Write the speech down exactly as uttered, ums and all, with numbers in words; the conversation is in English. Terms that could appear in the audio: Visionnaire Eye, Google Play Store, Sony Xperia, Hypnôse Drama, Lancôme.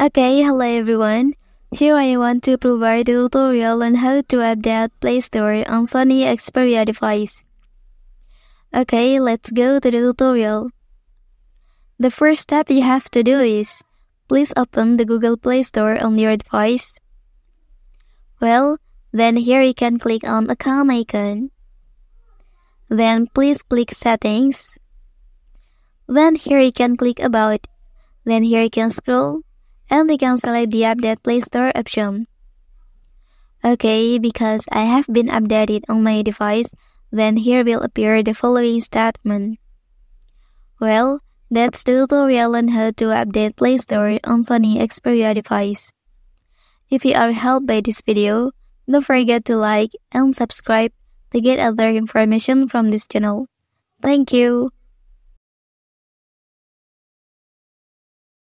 Okay, hello everyone. Here I want to provide a tutorial on how to update Play Store on Sony Xperia device. Okay, let's go to the tutorial. The first step you have to do is, please open the Google Play Store on your device. Well, then here you can click on account icon. Then please click settings. Then here you can click about. Then here you can scroll. And you can select the Update Play Store option. Okay, because I have been updated on my device, then here will appear the following statement. Well, that's the tutorial on how to update Play Store on Sony Xperia device. If you are helped by this video, don't forget to like and subscribe to get other information from this channel. Thank you.